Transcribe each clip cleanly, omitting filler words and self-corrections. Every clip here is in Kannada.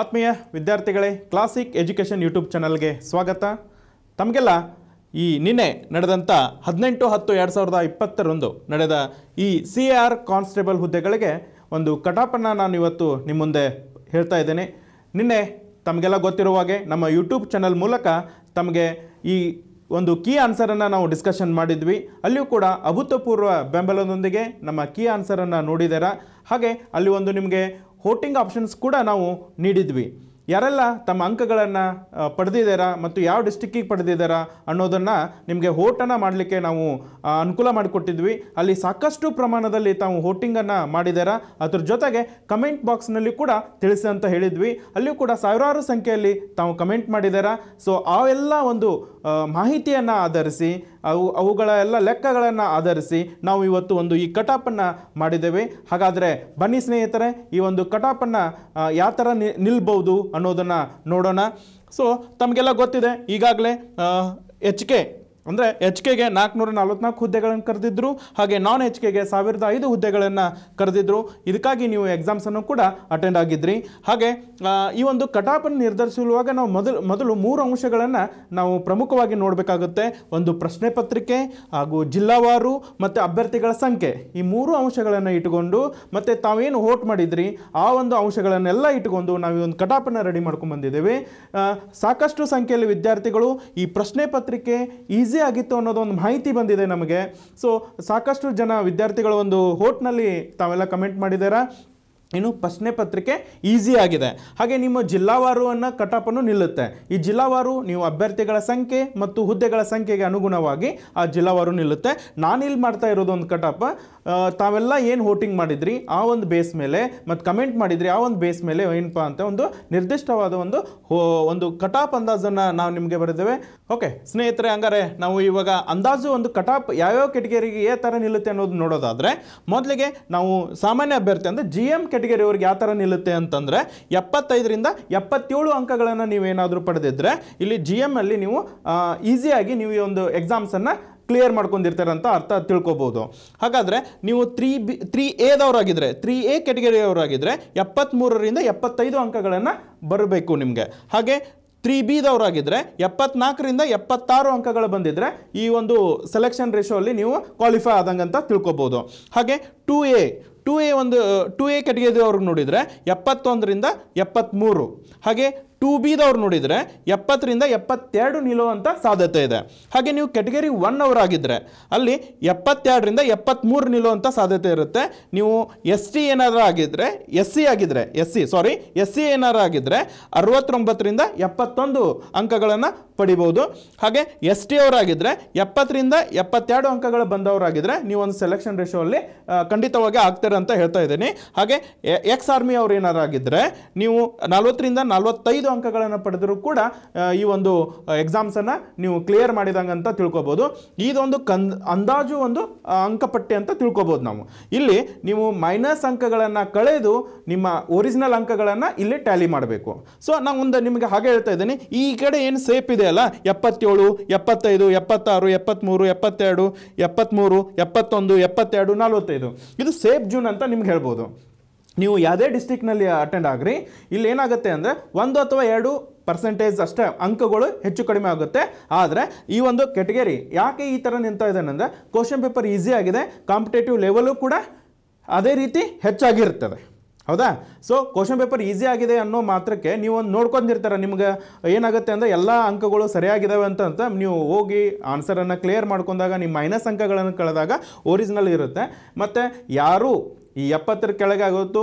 ಆತ್ಮೀಯ ವಿದ್ಯಾರ್ಥಿಗಳೇ, ಕ್ಲಾಸಿಕ್ ಎಜುಕೇಷನ್ ಯೂಟ್ಯೂಬ್ ಚಾನಲ್ಗೆ ಸ್ವಾಗತ. ತಮಗೆಲ್ಲ ಈ ನಿನ್ನೆ ನಡೆದಂಥ 18-10-2021 ನಡೆದ ಈ CAR ಕಾನ್ಸ್ಟೇಬಲ್ ಹುದ್ದೆಗಳಿಗೆ ಒಂದು ಕಟಾಪನ್ನು ನಾನು ಇವತ್ತು ನಿಮ್ಮ ಮುಂದೆ ಹೇಳ್ತಾ ಇದ್ದೇನೆ. ನಿನ್ನೆ ತಮಗೆಲ್ಲ ಗೊತ್ತಿರುವ ಹಾಗೆ ನಮ್ಮ ಯೂಟ್ಯೂಬ್ ಚಾನಲ್ ಮೂಲಕ ತಮಗೆ ಈ ಒಂದು ಕೀ ಆನ್ಸರನ್ನು ನಾವು ಡಿಸ್ಕಷನ್ ಮಾಡಿದ್ವಿ. ಅಲ್ಲಿಯೂ ಕೂಡ ಅಭೂತಪೂರ್ವ ಬೆಂಬಲದೊಂದಿಗೆ ನಮ್ಮ ಕೀ ಆನ್ಸರನ್ನು ನೋಡಿದ್ದೀರಾ. ಹಾಗೆ ಅಲ್ಲಿ ಒಂದು ನಿಮಗೆ ವೋಟಿಂಗ್ ಆಪ್ಷನ್ಸ್ ಕೂಡ ನಾವು ನೀಡಿದ್ವಿ. ಯಾರೆಲ್ಲ ತಮ್ಮ ಅಂಕಗಳನ್ನು ಪಡೆದಿದ್ದೀರಾ ಮತ್ತು ಯಾವ ಡಿಸ್ಟಿಕ್ಕಿಗೆ ಪಡೆದಿದ್ದೀರಾ ಅನ್ನೋದನ್ನು ನಿಮಗೆ ವೋಟನ್ನು ಮಾಡಲಿಕ್ಕೆ ನಾವು ಅನುಕೂಲ ಮಾಡಿಕೊಟ್ಟಿದ್ವಿ. ಅಲ್ಲಿ ಸಾಕಷ್ಟು ಪ್ರಮಾಣದಲ್ಲಿ ತಾವು ವೋಟಿಂಗನ್ನು ಮಾಡಿದ್ದೀರಾ. ಅದ್ರ ಜೊತೆಗೆ ಕಮೆಂಟ್ ಬಾಕ್ಸ್ನಲ್ಲಿ ಕೂಡ ತಿಳಿಸಿ ಅಂತ ಹೇಳಿದ್ವಿ. ಅಲ್ಲಿಯೂ ಕೂಡ ಸಾವಿರಾರು ಸಂಖ್ಯೆಯಲ್ಲಿ ತಾವು ಕಮೆಂಟ್ ಮಾಡಿದ್ದೀರಾ. ಸೊ ಅವೆಲ್ಲ ಒಂದು ಮಾಹಿತಿಯನ್ನು ಆಧರಿಸಿ ಅವುಗಳ ಎಲ್ಲ ಲೆಕ್ಕಗಳನ್ನು ಆಧರಿಸಿ ನಾವು ಇವತ್ತು ಒಂದು ಈ ಕಟಾಪನ್ನು ಮಾಡಿದ್ದೇವೆ. ಹಾಗಾದರೆ ಬನ್ನಿ ಸ್ನೇಹಿತರೆ, ಈ ಒಂದು ಕಟಾಪನ್ನು ಯಾವ ಥರ ನಿಲ್ಬೋದು ಅನ್ನೋದನ್ನು ನೋಡೋಣ. ಸೊ ತಮಗೆಲ್ಲ ಗೊತ್ತಿದೆ, ಈಗಾಗಲೇ ಎಚ್ ಕೆಗೆ 444 ಹುದ್ದೆಗಳನ್ನು ಕರೆದಿದ್ದರು. ಹಾಗೆ ನಾನ್ ಎಚ್ ಕೆಗೆ 1005 ಹುದ್ದೆಗಳನ್ನು ಕರೆದಿದ್ದರು. ಇದಕ್ಕಾಗಿ ನೀವು ಎಕ್ಸಾಮ್ಸನ್ನು ಕೂಡ ಅಟೆಂಡ್ ಆಗಿದ್ರಿ. ಹಾಗೆ ಈ ಒಂದು ಕಟಾಪನ್ನು ನಿರ್ಧರಿಸುವಾಗ ನಾವು ಮೊದಲು 3 ಅಂಶಗಳನ್ನು ನಾವು ಪ್ರಮುಖವಾಗಿ ನೋಡಬೇಕಾಗುತ್ತೆ. ಒಂದು ಪ್ರಶ್ನೆ ಪತ್ರಿಕೆ, ಹಾಗೂ ಜಿಲ್ಲಾವಾರು ಮತ್ತು ಅಭ್ಯರ್ಥಿಗಳ ಸಂಖ್ಯೆ. ಈ 3 ಅಂಶಗಳನ್ನು ಇಟ್ಟುಕೊಂಡು ಮತ್ತು ತಾವೇನು ವೋಟ್ ಮಾಡಿದ್ರಿ ಆ ಒಂದು ಅಂಶಗಳನ್ನೆಲ್ಲ ಇಟ್ಟುಕೊಂಡು ನಾವು ಈ ಒಂದು ಕಟಾಪನ್ನು ರೆಡಿ ಮಾಡ್ಕೊಂಡು ಬಂದಿದ್ದೇವೆ. ಸಾಕಷ್ಟು ಸಂಖ್ಯೆಯಲ್ಲಿ ವಿದ್ಯಾರ್ಥಿಗಳು ಈ ಪ್ರಶ್ನೆ ಪತ್ರಿಕೆ ಆಗಿತ್ತು ಅನ್ನೋದೊಂದು ಮಾಹಿತಿ ಬಂದಿದೆ ನಮಗೆ. ಸೊ ಸಾಕಷ್ಟು ಜನ ವಿದ್ಯಾರ್ಥಿಗಳು ಒಂದು ಹೋಟ್ನಲ್ಲಿ ತಾವೆಲ್ಲ ಕಮೆಂಟ್ ಮಾಡಿದ್ದೀರಾ. ಇನ್ನು ಪ್ರಶ್ನೆ ಪತ್ರಿಕೆ ಈಸಿ ಆಗಿದೆ. ಹಾಗೆ ನಿಮ್ಮ ಜಿಲ್ಲಾವಾರುವನ್ನು ಕಟಾಪನ್ನು ನಿಲ್ಲುತ್ತೆ. ಈ ಜಿಲ್ಲಾವಾರು ನೀವು ಅಭ್ಯರ್ಥಿಗಳ ಸಂಖ್ಯೆ ಮತ್ತು ಹುದ್ದೆಗಳ ಸಂಖ್ಯೆಗೆ ಅನುಗುಣವಾಗಿ ಆ ಜಿಲ್ಲಾವಾರು ನಿಲ್ಲುತ್ತೆ. ನಾನಿಲ್ಲಿ ಮಾಡ್ತಾ ಇರೋದೊಂದು ಕಟಾಪ, ತಾವೆಲ್ಲ ಏನು ವೋಟಿಂಗ್ ಮಾಡಿದ್ರಿ ಆ ಒಂದು ಬೇಸ್ ಮೇಲೆ ಮತ್ತು ಕಮೆಂಟ್ ಮಾಡಿದ್ರಿ ಆ ಒಂದು ಬೇಸ್ ಮೇಲೆ ಏನಪ್ಪ ಅಂತ ಒಂದು ನಿರ್ದಿಷ್ಟವಾದ ಒಂದು ಕಟಾಪ್ ಅಂದಾಜನ್ನು ನಾವು ನಿಮಗೆ ಬರೆದೇವೆ. ಓಕೆ ಸ್ನೇಹಿತರೆ, ಹಂಗಾರೆ ನಾವು ಇವಾಗ ಅಂದಾಜು ಒಂದು ಕಟಾಪ್ ಯಾವ್ಯಾವ ಕೆಟಗರಿಗೆ ಯಾವ ಥರ ನಿಲ್ಲುತ್ತೆ ಅನ್ನೋದು ನೋಡೋದಾದರೆ, ಮೊದಲಿಗೆ ನಾವು ಸಾಮಾನ್ಯ ಅಭ್ಯರ್ಥಿ ಅಂದರೆ GM ಕೆಟಗರಿ ಅವ್ರಿಗೆ ಯಾವ ಥರ ನಿಲ್ಲುತ್ತೆ ಅಂತಂದರೆ 75ರಿಂದ 77 ಅಂಕಗಳನ್ನು ನೀವೇನಾದರೂ ಪಡೆದಿದ್ದರೆ ಇಲ್ಲಿ GM ಅಲ್ಲಿ ನೀವು ಈಸಿಯಾಗಿ ನೀವು ಈ ಒಂದು ಎಕ್ಸಾಮ್ಸನ್ನು ಕ್ಲಿಯರ್ ಮಾಡ್ಕೊಂಡಿರ್ತಾರೆ ಅಂತ ಅರ್ಥ ತಿಳ್ಕೊಬೋದು. ಹಾಗಾದರೆ ನೀವು 3A ದವರಾಗಿದ್ದರೆ 3A ಕೆಟಗರಿಯವರಾಗಿದ್ದರೆ 73ರಿಂದ 75 ಅಂಕಗಳನ್ನು ಬರಬೇಕು ನಿಮಗೆ. ಹಾಗೆ 3B ದವರಾಗಿದ್ದರೆ 74ರಿಂದ 76 ಅಂಕಗಳು ಬಂದಿದ್ದರೆ ಈ ಒಂದು ಸೆಲೆಕ್ಷನ್ ರೇಷೋ ಅಲ್ಲಿ ನೀವು ಕ್ವಾಲಿಫೈ ಆದಂಗೆ ಅಂತ ತಿಳ್ಕೊಬೋದು. ಹಾಗೆ 2A ಕೆಟಗರಿದವ್ರಿಗೆ ನೋಡಿದರೆ 71ರಿಂದ 73, ಹಾಗೆ 2B ದವ್ರು ನೋಡಿದರೆ 70ರಿಂದ 72 ನಿಲ್ಲುವಂಥ ಸಾಧ್ಯತೆ ಇದೆ. ಹಾಗೆ ನೀವು ಕೆಟಗರಿ 1 ಅವರಾಗಿದ್ದರೆ ಅಲ್ಲಿ 72ರಿಂದ 73 ನಿಲ್ಲುವಂಥ ಸಾಧ್ಯತೆ ಇರುತ್ತೆ. ನೀವು ಎಸ್ ಸಿ ಏನಾರು ಆಗಿದ್ದರೆ 69ರಿಂದ 71 ಅಂಕಗಳನ್ನು ಪಡಿಬೋದು. ಹಾಗೆ ST ಅವರಾಗಿದ್ದರೆ 70ರಿಂದ 72 ಅಂಕಗಳು ಬಂದವರಾಗಿದ್ದರೆ ನೀವೊಂದು ಸೆಲೆಕ್ಷನ್ ರೇಷೋ ಅಲ್ಲಿ ಖಂಡಿತವಾಗಿ ಆಗ್ತಾರೆ ಅಂತ ಹೇಳ್ತಾ ಇದ್ದೀನಿ. ಹಾಗೆ ಎಕ್ಸ್ ಆರ್ಮಿ ಅವ್ರು ಏನಾರು ಆಗಿದ್ದರೆ ನೀವು 40ರಿಂದ 45 ಅಂಕಗಳನ್ನು ಪಡೆದರೂ ಕೂಡ ಈ ಒಂದು ಎಕ್ಸಾಮ್ಸನ್ನು ನೀವು ಕ್ಲಿಯರ್ ಮಾಡಿದಂಗೆ ಅಂತ ತಿಳ್ಕೊಬೋದು. ಇದೊಂದು ಅಂದಾಜು ಒಂದು ಅಂಕಪಟ್ಟಿ ಅಂತ ತಿಳ್ಕೊಬೋದು ನಾವು. ಇಲ್ಲಿ ನೀವು ಮೈನಸ್ ಅಂಕಗಳನ್ನು ಕಳೆದು ನಿಮ್ಮ ಒರಿಜಿನಲ್ ಅಂಕಗಳನ್ನು ಇಲ್ಲಿ ಟ್ಯಾಲಿ ಮಾಡಬೇಕು. ಸೊ ನಾನು ಒಂದು ನಿಮಗೆ ಹಾಗೆ ಹೇಳ್ತಾ ಇದ್ದೀನಿ, ಈ ಕಡೆ ಏನು ಸೇಪ್ ಇದೆಯಲ್ಲ 77, 75, 76, 73, 72, 73, 71, 42, 43, 42, 41, 42, 45 ಇದು ಸೇಫ್ ಜೂನ್ ಅಂತ ನಿಮ್ಗೆ ಹೇಳ್ಬೋದು. ನೀವು ಯಾವುದೇ ಡಿಸ್ಟಿಕ್ನಲ್ಲಿ ಅಟೆಂಡ್ ಆಗ್ರಿ, ಇಲ್ಲಿ ಏನಾಗುತ್ತೆ ಅಂದರೆ 1 ಅಥವಾ 2% ಅಷ್ಟೇ ಅಂಕಗಳು ಹೆಚ್ಚು ಕಡಿಮೆ ಆಗುತ್ತೆ. ಆದರೆ ಈ ಒಂದು ಕೆಟಗರಿ ಯಾಕೆ ಈ ಥರ ನಿಂತ ಇದ್ದಾನೆಂದರೆ ಕ್ವಶನ್ ಪೇಪರ್ ಈಸಿ ಆಗಿದೆ, ಕಾಂಪಿಟೇಟಿವ್ ಲೆವೆಲು ಕೂಡ ಅದೇ ರೀತಿ ಹೆಚ್ಚಾಗಿರ್ತದೆ. ಹೌದಾ? ಸೊ ಕ್ವಶನ್ ಪೇಪರ್ ಈಸಿ ಆಗಿದೆ ಅನ್ನೋ ಮಾತ್ರಕ್ಕೆ ನೀವೊಂದು ನೋಡ್ಕೊಂಡಿರ್ತಾರೆ. ನಿಮ್ಗೆ ಏನಾಗುತ್ತೆ ಅಂದರೆ ಎಲ್ಲ ಅಂಕಗಳು ಸರಿಯಾಗಿದ್ದಾವೆ ಅಂತ ನೀವು ಹೋಗಿ ಆನ್ಸರನ್ನು ಕ್ಲಿಯರ್ ಮಾಡ್ಕೊಂಡಾಗ ನಿಮ್ಮ ಮೈನಸ್ ಅಂಕಗಳನ್ನು ಕಳೆದಾಗ ಒರಿಜಿನಲ್ ಇರುತ್ತೆ. ಮತ್ತು ಯಾರು ಈ 70ರ ಕೆಳಗೆ ಆಗುತ್ತೋ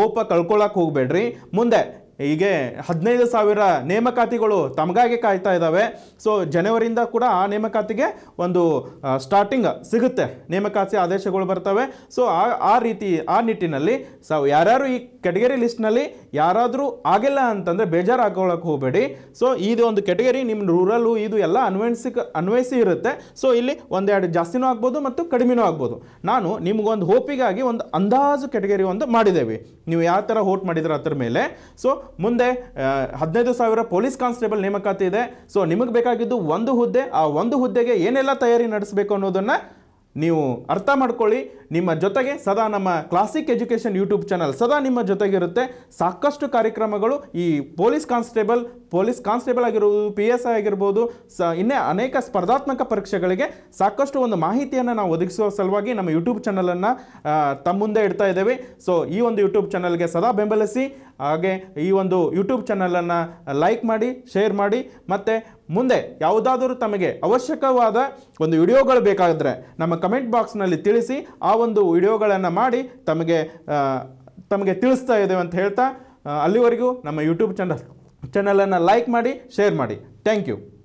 ಹೋಪ ಕಳ್ಕೊಳ್ಳೋಕೆ ಹೋಗಬೇಡ್ರಿ. ಮುಂದೆ ಹೀಗೆ 15,000 ನೇಮಕಾತಿಗಳು ತಮಗಾಗಿ ಕಾಯ್ತಾ ಇದ್ದಾವೆ. ಸೊ ಜನವರಿಯಿಂದ ಕೂಡ ಆ ನೇಮಕಾತಿಗೆ ಒಂದು ಸ್ಟಾರ್ಟಿಂಗ್ ಸಿಗುತ್ತೆ, ನೇಮಕಾತಿ ಆದೇಶಗಳು ಬರ್ತವೆ. ಸೊ ಆ ನಿಟ್ಟಿನಲ್ಲಿ ಯಾರ್ಯಾರು ಈ ಕೆಟಗರಿ ಲಿಸ್ಟ್ನಲ್ಲಿ ಯಾರಾದರೂ ಆಗಿಲ್ಲ ಅಂತಂದರೆ ಬೇಜಾರು ಹಾಕೊಳ್ಳೋಕೆ ಹೋಗಬೇಡಿ. ಸೊ ಇದು ಒಂದು ಕೆಟಗರಿ, ನಿಮ್ಮ ರೂರಲ್ಲು ಇದು ಎಲ್ಲ ಅನ್ವಯಿಸಿ ಇರುತ್ತೆ. ಸೊ ಇಲ್ಲಿ ಒಂದೆರಡು ಜಾಸ್ತಿನೂ ಆಗ್ಬೋದು ಮತ್ತು ಕಡಿಮೆನೂ ಆಗ್ಬೋದು. ನಾನು ನಿಮಗೊಂದು ಹೋಪಿಗಾಗಿ ಒಂದು ಅಂದಾಜು ಕೆಟಗರಿ ಒಂದು ಮಾಡಿದ್ದೇವೆ, ನೀವು ಯಾವ ಥರ ವೋಟ್ ಮಾಡಿದ್ರೆ ಅದರ ಮೇಲೆ. ಸೊ ಮುಂದೆ 15,000 ಪೊಲೀಸ್ ಕಾನ್ಸ್ಟೇಬಲ್ ನೇಮಕಾತಿ ಇದೆ. ಸೊ ನಿಮಗೆ ಬೇಕಾಗಿದ್ದು ಒಂದು ಹುದ್ದೆ, ಆ ಒಂದು ಹುದ್ದೆಗೆ ಏನೆಲ್ಲ ತಯಾರಿ ನಡೆಸಬೇಕು ಅನ್ನೋದನ್ನು ನೀವು ಅರ್ಥ ಮಾಡ್ಕೊಳ್ಳಿ. ನಿಮ್ಮ ಜೊತೆಗೆ ಸದಾ ನಮ್ಮ ಕ್ಲಾಸಿಕ್ ಎಜುಕೇಶನ್ ಯೂಟ್ಯೂಬ್ ಚಾನೆಲ್ ಸದಾ ನಿಮ್ಮ ಜೊತೆಗೆ ಇರುತ್ತೆ. ಸಾಕಷ್ಟು ಕಾರ್ಯಕ್ರಮಗಳು ಈ ಪೊಲೀಸ್ ಕಾನ್ಸ್ಟೇಬಲ್ ಆಗಿರೋದು, PSI ಆಗಿರಬಹುದು, ಇನ್ನೇ ಅನೇಕ ಸ್ಪರ್ಧಾತ್ಮಕ ಪರೀಕ್ಷೆಗಳಿಗೆ ಸಾಕಷ್ಟು ಒಂದು ಮಾಹಿತಿಯನ್ನು ನಾವು ಒದಗಿಸುವ ಸಲುವಾಗಿ ನಮ್ಮ ಯೂಟ್ಯೂಬ್ ಚಾನೆಲ್ ಅನ್ನು ತಮ್ಮ ಮುಂದೆ ಇಡ್ತಾ ಇದ್ದೇವೆ. ಸೋ ಈ ಒಂದು ಯೂಟ್ಯೂಬ್ ಚಾನೆಲ್ಗೆ ಸದಾ ಬೆಂಬಲಿಸಿ, ಹಾಗೆ ಈ ಒಂದು ಯೂಟ್ಯೂಬ್ ಚಾನೆಲ್ ಅನ್ನು ಲೈಕ್ ಮಾಡಿ, ಶೇರ್ ಮಾಡಿ. ಮತ್ತೆ ಮುಂದೆ ಯಾವುದಾದರೂ ತಮಗೆ ಅವಶ್ಯಕವಾದ ಒಂದು ವಿಡಿಯೋಗಳು ಬೇಕಾದರೆ ನಮ್ಮ ಕಮೆಂಟ್ ಬಾಕ್ಸ್ನಲ್ಲಿ ತಿಳಿಸಿ, ಆ ಒಂದು ವಿಡಿಯೋಗಳನ್ನು ಮಾಡಿ ತಮಗೆ ತಿಳಿಸ್ತಾ ಇದ್ದೇವೆ ಅಂತ ಹೇಳ್ತಾ, ಅಲ್ಲಿವರೆಗೂ ನಮ್ಮ ಯೂಟ್ಯೂಬ್ ಚಾನಲನ್ನು ಲೈಕ್ ಮಾಡಿ, ಶೇರ್ ಮಾಡಿ. Thank you.